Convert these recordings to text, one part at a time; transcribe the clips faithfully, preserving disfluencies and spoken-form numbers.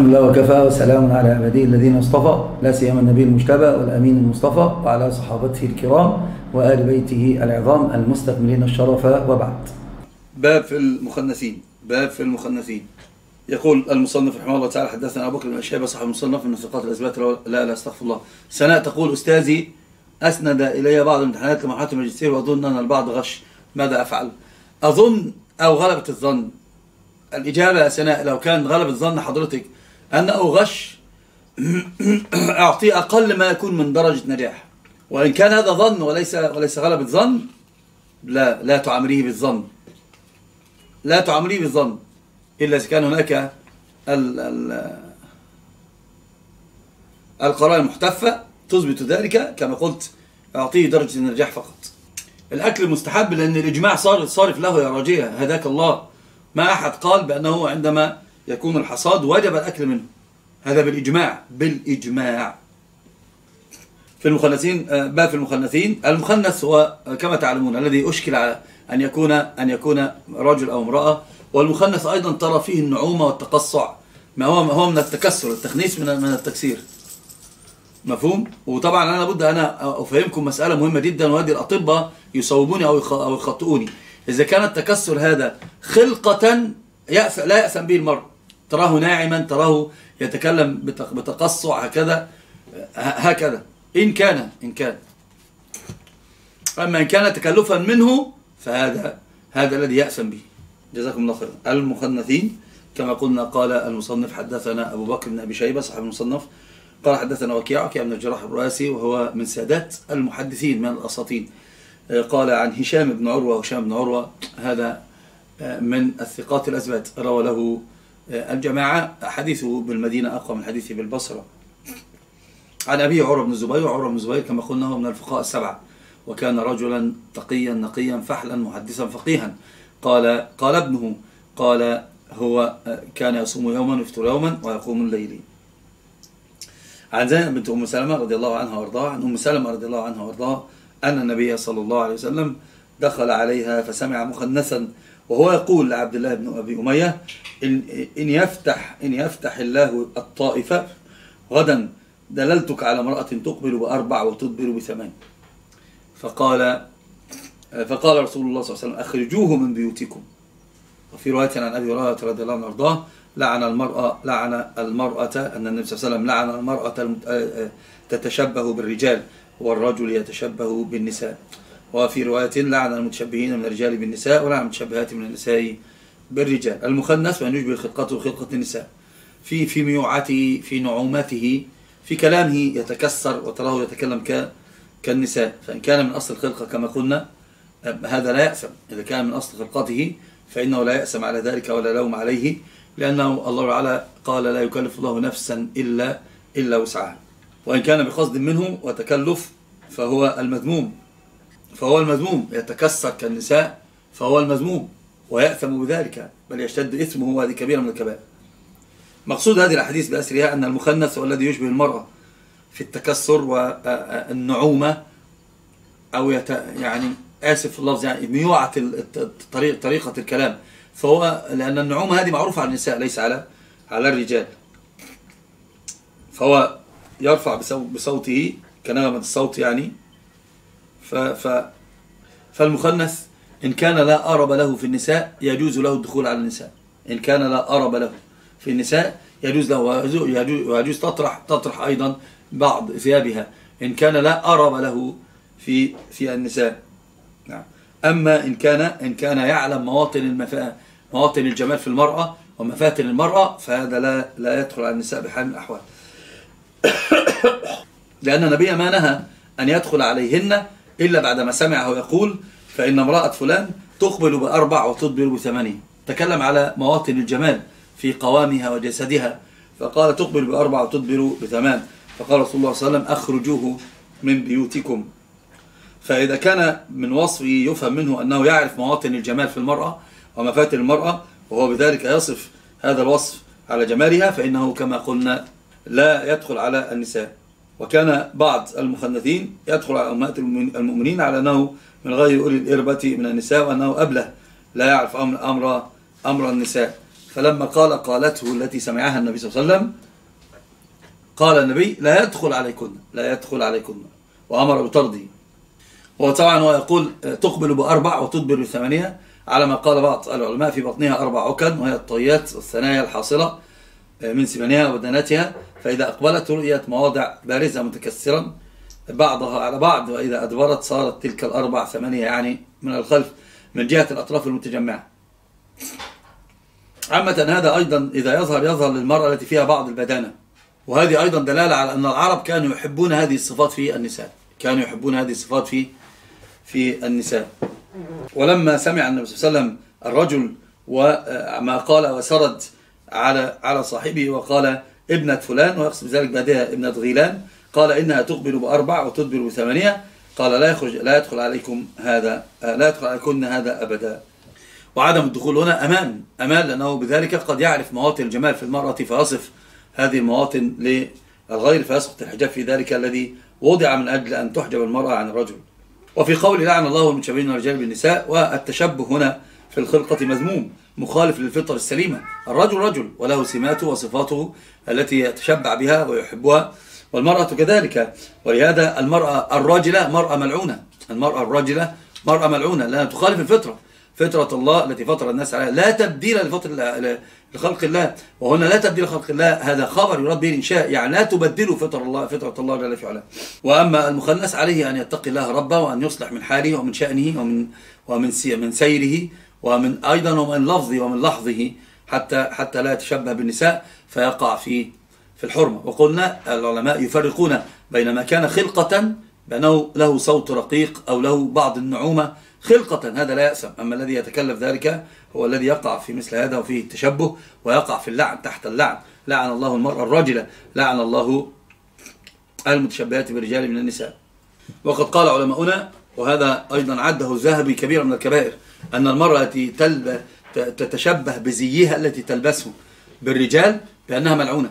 الحمد لله وكفى وسلام على عباده الذين اصطفى، لا سيما النبي المجتبى والأمين المصطفى وعلى صحابته الكرام وآل بيته العظام المستكملين الشرف، وبعد. باب في المخنثين. باب في المخنثين. يقول المصنف رحمه الله تعالى: حدثنا أبو بكر بن شيبة صاحب المصنف من ثقات الأثبات. لا لا استغفر الله. سناء تقول: أستاذي أسند إلي بعض الامتحانات لمرحلة الماجستير وأظن أن البعض غش، ماذا أفعل؟ أظن أو غلبة الظن. الإجابة يا سناء لو كان غلبة الظن حضرتك أنه غش أعطيه أقل ما يكون من درجة نجاح، وإن كان هذا ظن وليس وليس غلبة ظن لا لا تعامليه بالظن، لا تعامليه بالظن إلا إذا كان هناك القرائن المحتفة تثبت ذلك. كما قلت أعطيه درجة النجاح فقط. الأكل المستحب لأن الإجماع صار صارف له يا راجية، هداك الله، ما أحد قال بأنه عندما يكون الحصاد وجب الأكل منه، هذا بالإجماع، بالإجماع. في المخنثين. باب في المخنثين. المخنث هو كما تعلمون الذي أشكل على أن يكون أن يكون رجل أو امرأة، والمخنث أيضا ترى فيه النعومة والتقصع، ما هو هو من التكسر، التخنيث من من التكسير، مفهوم؟ وطبعا أنا لابد أنا أفهمكم مسألة مهمة جدا، وهذه الأطباء يصوبوني أو أو يخطئوني. إذا كان التكسر هذا خلقة يأثم لا يأثم به المرء، تراه ناعما، تراه يتكلم بتقصع هكذا هكذا، إن كان إن كان أما إن كان تكلفا منه فهذا هذا الذي يأثم به. جزاكم الله خيرا. المخنثين كما قلنا. قال المصنف: حدثنا أبو بكر بن أبي شيبة صاحب المصنف قال: حدثنا وكيع وكيع بن الجراح الرؤاسي، وهو من سادات المحدثين من الأساطين. قال عن هشام بن عروة. هشام بن عروة هذا من الثقات الأثبات، روى له الجماعة. حديثه بالمدينة أقوى من حديثه بالبصرة. عن أبيه عروة بن الزبير. عروة بن الزبير كما قلنا هو من الفقهاء السبعة، وكان رجلا تقيا نقيا فحلا محدثا فقيها. قال قال ابنه قال: هو كان يصوم يوما ويفطر يوما ويقوم الليل. عن زينب بنت أم سلمة رضي الله عنها وارضاها. عن أم سلمة رضي الله عنها وارضاها أن النبي صلى الله عليه وسلم دخل عليها فسمع مخنثا وهو يقول لعبد الله بن أبي أمية: إن, إن يفتح إن يفتح الله الطائفة غدا دللتك على امرأة تقبل بأربع وتدبر بثمان. فقال فقال رسول الله صلى الله عليه وسلم: أخرجوه من بيوتكم. وفي رواية عن أبي هريرة رضي الله عنه وأرضاه: لعن المرأة لعن المرأة أن النبي صلى الله عليه وسلم لعن المرأة تتشبه بالرجال والرجل يتشبه بالنساء. وفي رواية: لعن المتشبهين من الرجال بالنساء ولعن المتشبهات من النساء بالرجال. المخنث من يشبه خلقته خلقة النساء، في في ميوعته، في نعومته، في كلامه يتكسر وتراه يتكلم كالنساء. فإن كان من أصل الخلقة كما قلنا هذا لا يأثم، إذا كان من أصل خلقته فإنه لا يأثم على ذلك ولا لوم عليه، لأنه الله تعالى قال: لا يكلف الله نفسا إلا إلا وسعها. وإن كان بقصد منه وتكلف فهو المذموم، فهو المذموم يتكسر كالنساء، فهو المذموم ويأثم بذلك، بل يشتد إثمه، وهذه كبيرة من الكبائر. مقصود هذه الأحاديث بأسرها أن المخنث هو الذي يشبه المرأة في التكسر والنعومة، أو يت... يعني آسف في اللفظ، يعني ميوعة الطريق... طريقة الكلام، فهو لأن النعومة هذه معروفة على النساء ليس على على الرجال، فهو يرفع بصوته كنغمة الصوت يعني. ف ف فالمخنث إن كان لا أرب له في النساء يجوز له الدخول على النساء، إن كان لا أرب له في النساء يجوز له، ويجوز تطرح تطرح أيضا بعض ثيابها إن كان لا أرب له في في النساء. نعم. أما إن كان إن كان يعلم مواطن المفا مواطن الجمال في المرأة ومفاتن المرأة فهذا لا لا يدخل على النساء بحال من الأحوال. لأن النبي ما نهى أن يدخل عليهن إلا بعدما سمعه يقول: فإن امرأة فلان تقبل بأربع وتدبر بثمانين. تكلم على مواطن الجمال في قوامها وجسدها، فقال: تقبل بأربع وتدبر بثمان. فقال رسول الله صلى الله عليه وسلم: أخرجوه من بيوتكم. فإذا كان من وصفه يفهم منه أنه يعرف مواطن الجمال في المرأة ومفاتن المرأة، وهو بذلك يصف هذا الوصف على جمالها، فإنه كما قلنا لا يدخل على النساء. وكان بعض المخنثين يدخل على أمهات المؤمنين على أنه من غير أولي الإربة من النساء، وأنه أبله لا يعرف أمر أمر النساء، فلما قال قالته التي سمعها النبي صلى الله عليه وسلم قال النبي لا يدخل عليكن لا يدخل عليكن وأمر بطرده. وطبعا هو يقول تقبل بأربع وتدبر بثمانية على ما قال بعض العلماء في بطنها أربع عكن وهي الطيات والثنايا الحاصلة من سمنها ودناتها، فإذا أقبلت رؤيت مواضع بارزة متكسرا بعضها على بعض، وإذا أدبرت صارت تلك الأربع ثمانية يعني من الخلف من جهة الأطراف المتجمعة. عامة هذا أيضا إذا يظهر يظهر للمرأة التي فيها بعض البدانة، وهذه أيضا دلالة على أن العرب كانوا يحبون هذه الصفات في النساء، كانوا يحبون هذه الصفات في في النساء. ولما سمع النبي صلى الله عليه وسلم الرجل وما قال وسرد على على صاحبه وقال ابنة فلان، ويقصد بذلك بعدها ابنة غيلان، قال إنها تقبل بأربع وتدبر بثمانية، قال لا يخرج لا يدخل عليكم هذا لا يدخل عليكن هذا أبدا. وعدم الدخول هنا أمان أمان لأنه بذلك قد يعرف مواطن الجمال في المرأة فيصف هذه المواطن للغير فيسقط الحجاب في ذلك الذي وضع من أجل أن تحجب المرأة عن الرجل. وفي قول لعن الله المتشبهين الرجال بالنساء، والتشبه هنا في الخلقة مذموم مخالف للفطر السليمة. الرجل رجل وله سماته وصفاته التي يتشبع بها ويحبها، والمرأة كذلك. ولهذا المرأة الراجلة مرأة ملعونة، المرأة الراجلة مرأة ملعونة لأنها تخالف الفطرة، فطرة الله التي فطر الناس عليها، لا تبديل لخلق الله. وهنا لا تبديل لخلق الله هذا خبر يراد به الإنشاء، يعني لا تبدلوا فطر الله فطرة الله جل في علاه. وأما المخنث عليه أن يتقي الله ربه، وأن يصلح من حاله ومن شأنه ومن ومن من سيره ومن أيضا ومن لفظه ومن لحظه، حتى حتى لا يتشبه بالنساء فيقع في في الحرمة. وقلنا العلماء يفرقون بين ما كان خلقة بأنه له صوت رقيق أو له بعض النعومة خلقة، هذا لا يأسم. أما الذي يتكلف ذلك هو الذي يقع في مثل هذا وفيه التشبه ويقع في اللعن تحت اللعن. لعن الله المرأة الراجلة، لعن الله المتشبهات بالرجال من النساء. وقد قال علماؤنا، وهذا أيضا عده الذهبي كبيرا من الكبائر، أن المرأة التي تتشبه بزيها التي تلبسه بالرجال بأنها ملعونة.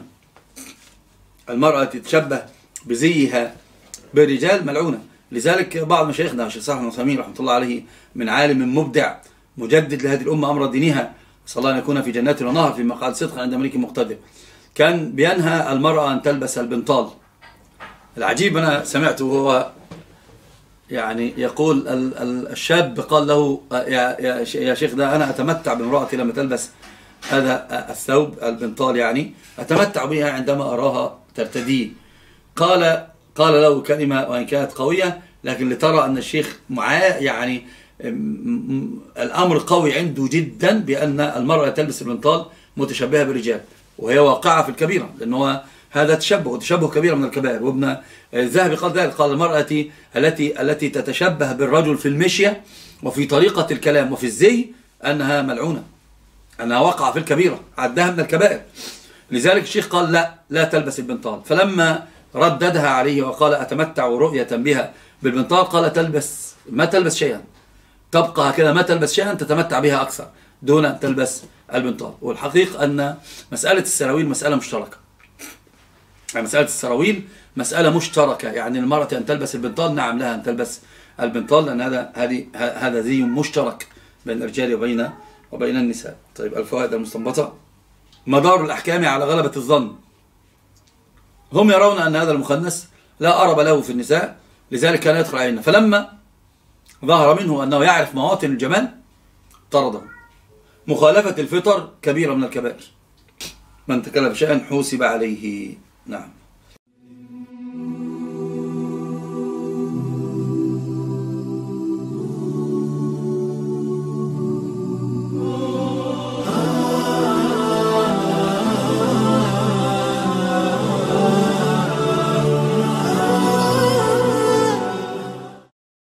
المرأة التي تتشبه بزيها بالرجال ملعونة. لذلك بعض مشايخنا الشيخ صالح بن عثيمين رحمه الله عليه من عالم مبدع مجدد لهذه الأمة أمر دينها، صلى الله أن يكون في جنات ونهر في مقعد صدق عند ملك مقتدر، كان بينهى المرأة أن تلبس البنطال. العجيب أنا سمعته وهو يعني يقول الشاب قال له يا شيخ ده أنا أتمتع بامرأتي لما تلبس هذا الثوب البنطال، يعني أتمتع بها عندما أراها ترتديه. قال قال له كلمة وإن كانت قوية، لكن لترى أن الشيخ معاه يعني الأمر قوي عنده جدا بأن المرأة تلبس البنطال متشبهة بالرجال، وهي واقعة في الكبيرة، لأنه هذا تشبه وتشبه كبيرة من الكبائر. وابن الذهبي قال ذلك، قال المرأة التي التي تتشبه بالرجل في المشية وفي طريقة الكلام وفي الزي أنها ملعونة، أنها واقعة في الكبيرة، عدها من الكبائر. لذلك الشيخ قال لا لا تلبس البنطال. فلما رددها عليه وقال أتمتع رؤية بها بالبنطال، قال تلبس ما تلبس شيئا، تبقى هكذا ما تلبس شيئا تتمتع بها أكثر دون أن تلبس البنطال. والحقيقة أن مسألة السراويل مسألة مشتركة، يعني مسألة السراويل مسألة مشتركة، يعني المرأة أن تلبس البنطال نعم لها أن تلبس البنطال، لأن هذا هذه هذا زي مشترك بين الرجال وبين وبين النساء. طيب الفوائد المستنبطة: مدار الأحكام على غلبة الظن، هم يرون أن هذا المخنث لا أرب له في النساء لذلك كان يدخل علينا، فلما ظهر منه أنه يعرف مواطن الجمال طرده. مخالفة الفطر كبيرة من الكبائر، من تكلف شيئا حوسب عليه. نعم.